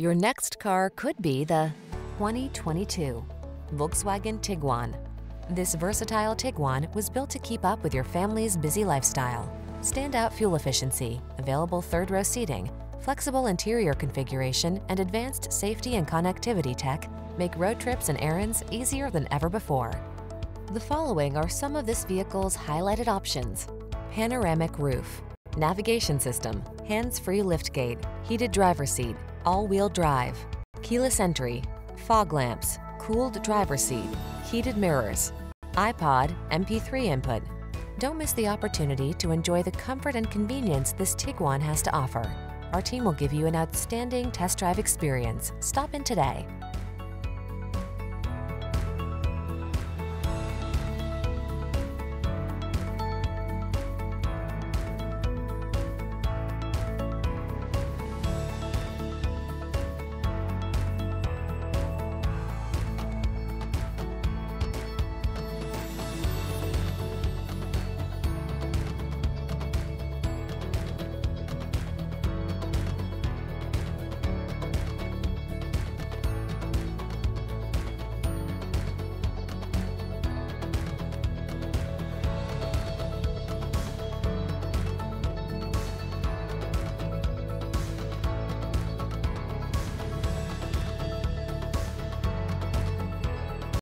Your next car could be the 2022 Volkswagen Tiguan. This versatile Tiguan was built to keep up with your family's busy lifestyle. Standout fuel efficiency, available third-row seating, flexible interior configuration, and advanced safety and connectivity tech make road trips and errands easier than ever before. The following are some of this vehicle's highlighted options: panoramic roof, navigation system, hands-free liftgate, heated driver's seat, all-wheel drive, keyless entry, fog lamps, cooled driver's seat, heated mirrors, iPod, MP3 input. Don't miss the opportunity to enjoy the comfort and convenience this Tiguan has to offer. Our team will give you an outstanding test drive experience. Stop in today.